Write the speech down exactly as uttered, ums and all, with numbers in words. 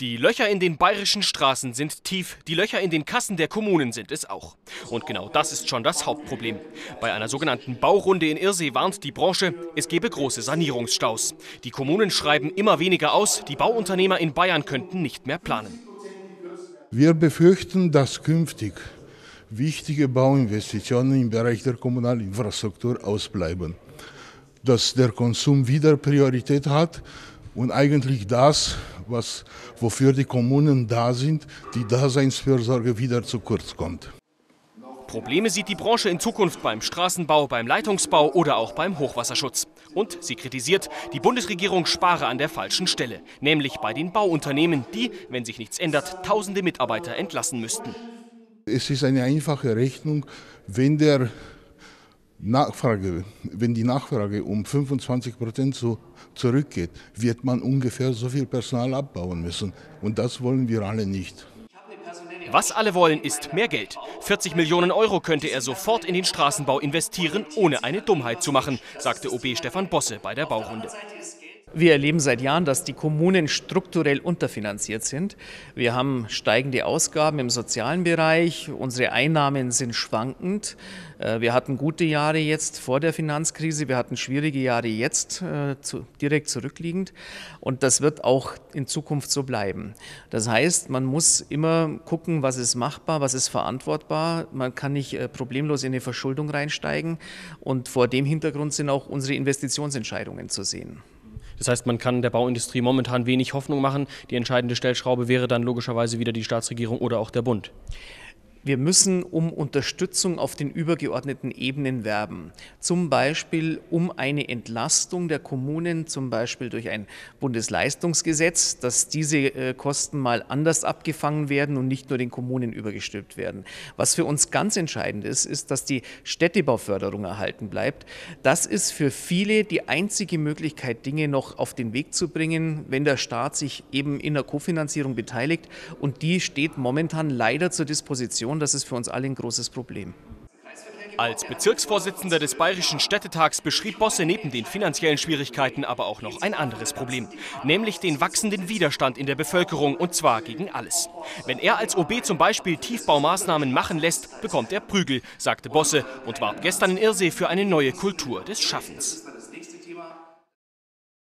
Die Löcher in den bayerischen Straßen sind tief, die Löcher in den Kassen der Kommunen sind es auch. Und genau das ist schon das Hauptproblem. Bei einer sogenannten Baurunde in Irsee warnt die Branche, es gebe große Sanierungsstaus. Die Kommunen schreiben immer weniger aus, die Bauunternehmer in Bayern könnten nicht mehr planen. Wir befürchten, dass künftig wichtige Bauinvestitionen im Bereich der kommunalen Infrastruktur ausbleiben. Dass der Konsum wieder Priorität hat und eigentlich das, was, wofür die Kommunen da sind, die Daseinsfürsorge wieder zu kurz kommt. Probleme sieht die Branche in Zukunft beim Straßenbau, beim Leitungsbau oder auch beim Hochwasserschutz. Und sie kritisiert, die Bundesregierung spare an der falschen Stelle, nämlich bei den Bauunternehmen, die, wenn sich nichts ändert, tausende Mitarbeiter entlassen müssten. Es ist eine einfache Rechnung, wenn der Nachfrage, wenn die Nachfrage um fünfundzwanzig Prozent so zurückgeht, wird man ungefähr so viel Personal abbauen müssen. Und das wollen wir alle nicht. Was alle wollen, ist mehr Geld. vierzig Millionen Euro könnte er sofort in den Straßenbau investieren, ohne eine Dummheit zu machen, sagte O B Stefan Bosse bei der Baurunde. Wir erleben seit Jahren, dass die Kommunen strukturell unterfinanziert sind. Wir haben steigende Ausgaben im sozialen Bereich, unsere Einnahmen sind schwankend. Wir hatten gute Jahre jetzt vor der Finanzkrise, wir hatten schwierige Jahre jetzt direkt zurückliegend und das wird auch in Zukunft so bleiben. Das heißt, man muss immer gucken, was ist machbar, was ist verantwortbar. Man kann nicht problemlos in eine Verschuldung reinsteigen und vor dem Hintergrund sind auch unsere Investitionsentscheidungen zu sehen. Das heißt, man kann der Bauindustrie momentan wenig Hoffnung machen. Die entscheidende Stellschraube wäre dann logischerweise wieder die Staatsregierung oder auch der Bund. Wir müssen um Unterstützung auf den übergeordneten Ebenen werben. Zum Beispiel um eine Entlastung der Kommunen, zum Beispiel durch ein Bundesleistungsgesetz, dass diese Kosten mal anders abgefangen werden und nicht nur den Kommunen übergestülpt werden. Was für uns ganz entscheidend ist, ist, dass die Städtebauförderung erhalten bleibt. Das ist für viele die einzige Möglichkeit, Dinge noch auf den Weg zu bringen, wenn der Staat sich eben in der Kofinanzierung beteiligt. Und die steht momentan leider zur Disposition. Das ist für uns alle ein großes Problem. Als Bezirksvorsitzender des Bayerischen Städtetags beschrieb Bosse neben den finanziellen Schwierigkeiten aber auch noch ein anderes Problem, nämlich den wachsenden Widerstand in der Bevölkerung und zwar gegen alles. Wenn er als O B zum Beispiel Tiefbaumaßnahmen machen lässt, bekommt er Prügel, sagte Bosse und warb gestern in Irsee für eine neue Kultur des Schaffens.